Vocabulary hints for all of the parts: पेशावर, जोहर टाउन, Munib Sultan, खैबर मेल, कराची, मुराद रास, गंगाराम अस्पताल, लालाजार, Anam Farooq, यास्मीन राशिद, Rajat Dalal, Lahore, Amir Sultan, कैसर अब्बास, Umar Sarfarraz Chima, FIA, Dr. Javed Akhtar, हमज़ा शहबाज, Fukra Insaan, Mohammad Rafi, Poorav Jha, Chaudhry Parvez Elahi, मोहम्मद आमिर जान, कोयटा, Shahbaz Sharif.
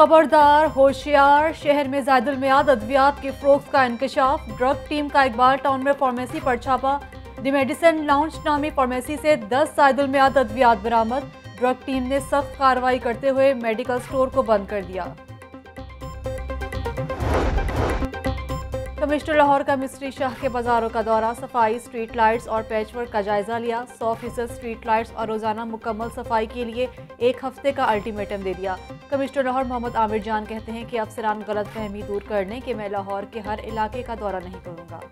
खबरदार होशियार, शहर में ज़ायदुलमियाद अद्वियात की फरोख्त का इंकशाफ। ड्रग टीम का इकबाल टाउन में फार्मेसी पर छापा। द मेडिसिन लाउंज नामी फार्मेसी से 10 ज़ायदुलमियाद अद्वियात बरामद। ड्रग टीम ने सख्त कार्रवाई करते हुए मेडिकल स्टोर को बंद कर दिया। कमिश्नर लाहौर का मिस्ट्री शाह के बाजारों का दौरा, सफाई, स्ट्रीट लाइट्स और पैचवर्क का जायजा लिया। 100% स्ट्रीट लाइट्स और रोजाना मुकम्मल सफाई के लिए 1 हफ्ते का अल्टीमेटम दे दिया। कमिश्नर लाहौर मोहम्मद आमिर जान कहते हैं कि अफसरान गलत फहमी दूर करने कि मैं लाहौर के हर इलाके का दौरा नहीं करूँगा।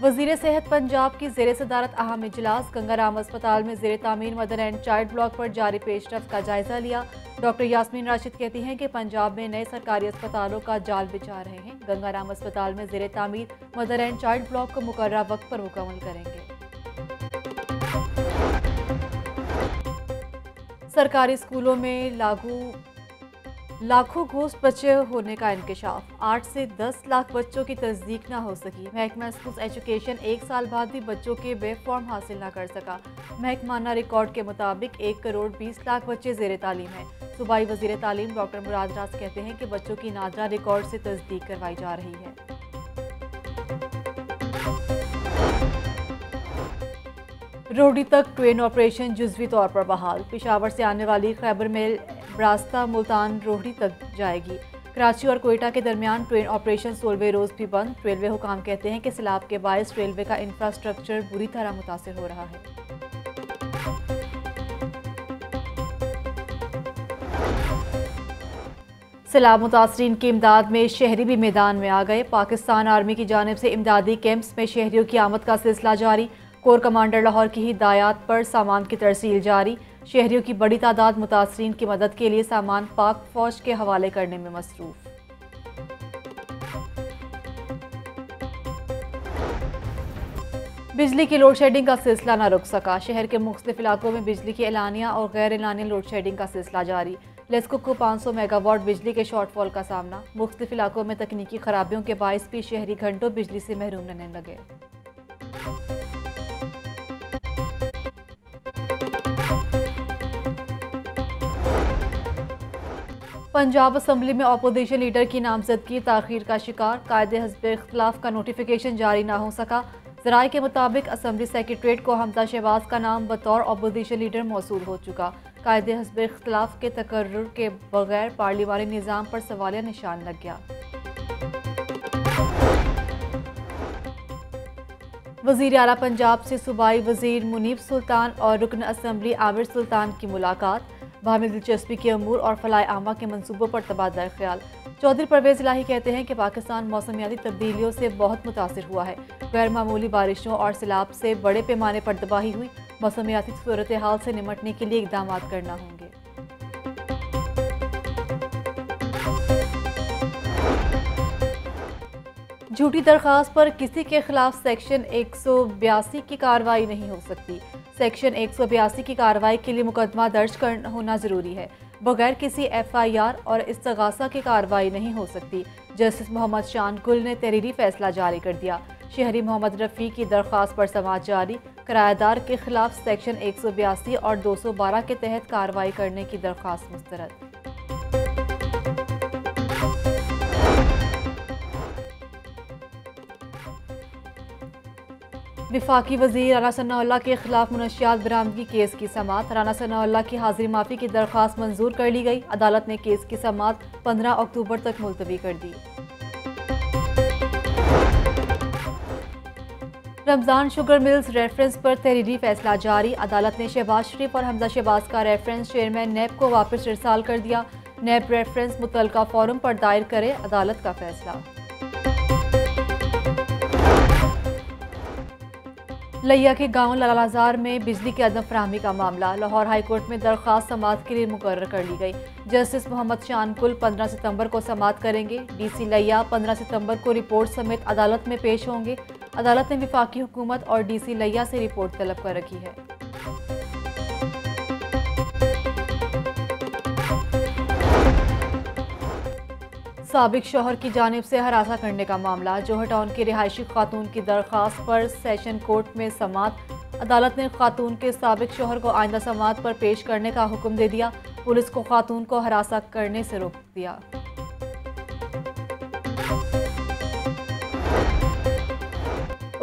वज़ीर सेहत पंजाब की ज़ेर सदारत अहम इजलास, गंगाराम अस्पताल में ज़ेर तामीर मदर एंड चाइल्ड ब्लॉक पर जारी पेशरफ का जायजा लिया। डॉक्टर यास्मीन राशिद कहती हैं कि पंजाब में नए सरकारी अस्पतालों का जाल बिछा रहे हैं। गंगाराम अस्पताल में ज़ेर तामीर मदर एंड चाइल्ड ब्लॉक को मुकर्रा वक्त पर मुकम्मल करेंगे। सरकारी स्कूलों में लागू लाखों घोस्ट बच्चे होने का इंकशाफ। 8 से 10 लाख बच्चों की तस्दीक ना हो सकी। महकमा स्कूल एजुकेशन 1 साल बाद भी बच्चों के वेब फॉर्म हासिल ना कर सका। महकमाना रिकॉर्ड के मुताबिक 1 करोड़ 20 लाख बच्चे ज़ेरे तालीम हैं। सूबाई वज़ीर तालीम डॉक्टर मुराद रास कहते हैं कि बच्चों की नादरा रिकॉर्ड से तस्दीक करवाई जा रही है। रोहड़ी तक ट्रेन ऑपरेशन जुज़वी तौर पर बहाल। पेशावर से आने वाली खैबर मेल रास्ता मुल्तान रोहड़ी तक जाएगी। कराची और कोयटा के दरमियान ट्रेन ऑपरेशन 16वें रोज़ भी बंद। रेलवे हुकाम कहते हैं कि सैलाब के बायस रेलवे का इंफ्रास्ट्रक्चर बुरी तरह मुतासर हो रहा है। सैलाब मुतासरीन की इमदाद में शहरी भी मैदान में आ गए। पाकिस्तान आर्मी की जानिब से इमदादी कैंप्स में शहरियों की आमद का सिलसिला जारी। कोर कमांडर लाहौर की हिदायत पर सामान की तरसील जारी। शहरियों की बड़ी तादाद मुतासरीन की मदद के लिए सामान पाक फौज के हवाले करने में मसरूफ। बिजली की लोड शेडिंग का सिलसिला न रुक सका। शहर के मुख्तलिफ इलाकों में बिजली की एलानिया और गैर एलानिया लोड शेडिंग का सिलसिला जारी। लेस्को को 500 मेगावाट बिजली के शॉर्टफॉल का सामना। मुख्तलिफ इलाकों में तकनीकी खराबियों के बायस भी शहरी घंटों बिजली से महरूम रहने लगे। पंजाब असम्बली में अपोजिशन लीडर की नामजदगी ताखीर का शिकार। कायदे हज़ब इख्तलाफ का नोटिफिकेशन जारी ना हो सका। ज़राए के मुताबिक असम्बली सेक्रेटरेट को हमज़ा शहबाज का नाम बतौर अपोजिशन लीडर मौसूल हो चुका। कायदे हज़ब इख्तलाफ के तकर्रुर के बगैर पार्लिमानी निज़ाम पर सवालिया निशान लग गया। वज़ीर आला पंजाब से सूबाई वज़ीर मुनीब सुल्तान और रुकन असम्बली आमिर सुल्तान की मुलाकात। बाहमी दिलचस्पी के अमूर और फलाए आमा के मंसूबों पर तबादला ख्याल। चौधरी परवेज़ इलाही कहते हैं कि पाकिस्तान मौसमियाती तब्दीलियों से बहुत मुतासर हुआ है। गैर मामूली बारिशों और सैलाब से बड़े पैमाने पर तबाही हुई। मौसमियाती सूरत हाल से निमटने के लिए इकदाम करना होंगे। झूठी दरख्वास्त पर किसी के खिलाफ सेक्शन 182 की कार्रवाई नहीं हो सकती। सेक्शन 182 की कार्रवाई के लिए मुकदमा दर्ज होना ज़रूरी है। बगैर किसी FIR और इस्तगासा की कार्रवाई नहीं हो सकती। जस्टिस मोहम्मद शान कुल ने तहरीरी फैसला जारी कर दिया। शहरी मोहम्मद रफ़ी की दरख्वास्त पर समाअत जारी। किराएदार के खिलाफ सेक्शन 182 और 212 के तहत कार्रवाई करने की दरख्वास्त मुस्तरद। विफाकी वज़ीर राना सनाउल्लाह के खिलाफ मुनशियात बरामदगी केस की समात। राना सनाउल्लाह की हाजिरी माफ़ी की दरख्वास्त मंजूर कर ली गई। अदालत ने केस की समात 15 अक्टूबर तक मुलतवी कर दी। रमज़ान शुगर मिल्स रेफरेंस पर तहरीरी फैसला जारी। अदालत ने शहबाज शरीफ और हमज़ा शहबाज का रेफरेंस चेयरमैन नैब को वापस इरसाल कर दिया। नैब रेफरेंस मुतलका फोरम पर दायर करे अदालत का फैसला। लैया के गांव लालाजार में बिजली की अदम फराहमी का मामला। लाहौर हाईकोर्ट में दरख्वास्त समाअत के लिए मुकर्रर कर ली गई। जस्टिस मोहम्मद शान कुल 15 सितंबर को समाअत करेंगे। DC लैया 15 सितंबर को रिपोर्ट समेत अदालत में पेश होंगे। अदालत ने विफाकी हुकूमत और DC लैया से रिपोर्ट तलब कर रखी है। साबिक शोहर की जानिब से हरासा करने का मामला। जोहर टाउन की रिहायशी खातून की दरख्वास्त पर सेशन कोर्ट में समात। अदालत ने खातून के साबिक शोहर को आइंदा समात पर पेश करने का हुक्म दे दिया। पुलिस को खातून को हरासा करने से रोक दिया।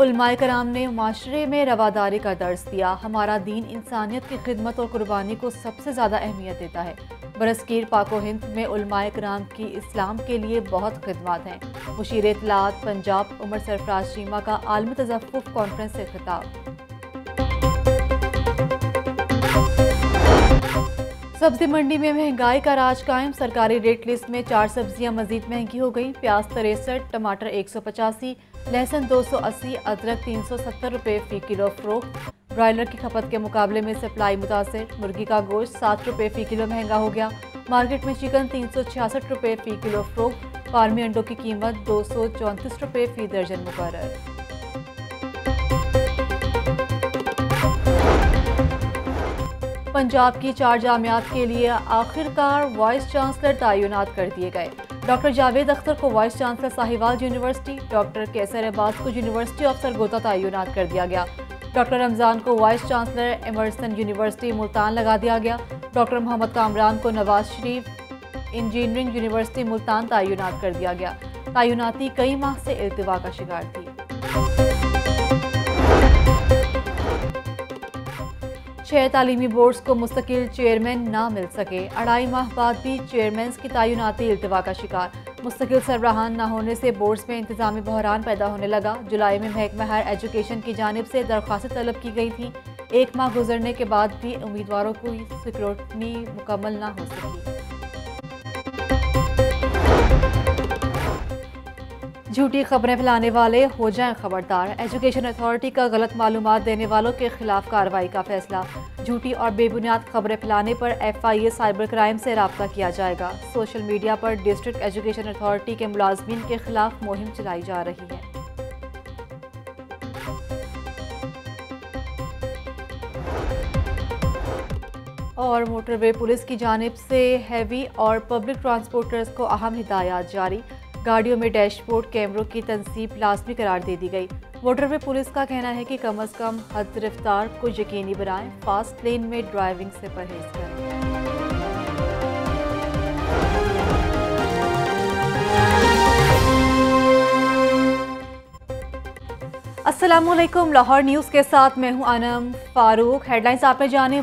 उलमाए कराम ने माशरे में रवादारी का दर्स दिया। हमारा दीन इंसानियत की खिदमत और कुर्बानी को सबसे ज़्यादा अहमियत देता है। बरसगीर पाको हिंद में उलमाए कराम की इस्लाम के लिए बहुत खिदमत हैं। मुशीर इत्तलात पंजाब उमर सरफराज चीमा का आलमी तज़फ़ुफ़ कॉन्फ्रेंस से खिताब। सब्जी मंडी में महंगाई का राज कायम। सरकारी रेट लिस्ट में 4 सब्जियां मजीद महंगी हो गई। प्याज 63, टमाटर 185, लहसुन 280, अदरक 370 रुपये फी किलो फरोख्त। ब्रायलर की खपत के मुकाबले में सप्लाई मुतासर। मुर्गी का गोश्त 7 रुपये फी किलो महंगा हो गया। मार्केट में चिकन 366 रुपये फी किलो फरोख्त। फार्मी अंडों की कीमत 234 रुपये फी दर्जन मुकर्रर। पंजाब की 4 जामियात के लिए आखिरकार वाइस चांसलर तैनात कर दिए गए। डॉक्टर जावेद अख्तर को vice chancellor Sahiwal university, doctor कैसर अब्बास को यूनिवर्सिटी ऑफ सरगोदा तैनात कर दिया गया। डॉक्टर रमज़ान को vice chancellor Emerson university Multan लगा दिया गया। डॉक्टर मोहम्मद कामरान को नवाज शरीफ इंजीनियरिंग यूनिवर्सिटी मुल्तान तैनात कर दिया गया। तैनाती कई माह से इल्तिवा का शिकार थी। छह तालीमी बोर्ड्स को मुस्तकिल चेयरमैन ना मिल सके। 2.5 माह बाद भी चेयरमैन्स की तैनाती इल्तिवा का शिकार। मुस्तकिल सरबराहान ना होने से बोर्ड्स में इंतजामी बहरान पैदा होने लगा। जुलाई में महकमा हायर एजुकेशन की जानिब से दरख्वास्त तलब की गई थी। 1 माह गुजरने के बाद भी उम्मीदवारों को सिक्योरिटी मुकम्मल ना हो सकी। झूठी खबरें फैलाने वाले हो जाएं खबरदार। एजुकेशन अथॉरिटी का गलत मालूमात देने वालों के खिलाफ कार्रवाई का फैसला। झूठी और बेबुनियाद खबरें फैलाने पर FIA साइबर क्राइम से राब्ता किया जाएगा। सोशल मीडिया पर डिस्ट्रिक्ट एजुकेशन अथॉरिटी के मुलाजमीन के खिलाफ मुहिम चलाई जा रही है। और मोटरवे पुलिस की जानिब से हैवी और पब्लिक ट्रांसपोर्टर्स को अहम हिदायत जारी। गाड़ियों में डैशबोर्ड कैमरों की तनसीब लाजमी करार दे दी गई। मोटरवे पुलिस का कहना है कि कम अज़ कम हद रफ्तार को यकीनी बनाएं। फास्ट लेन में ड्राइविंग से परहेज करें। अस्सलामुअलैकुम, लाहौर न्यूज़ के साथ मैं हूं अनम फारूक। हेडलाइंस आपने जाने।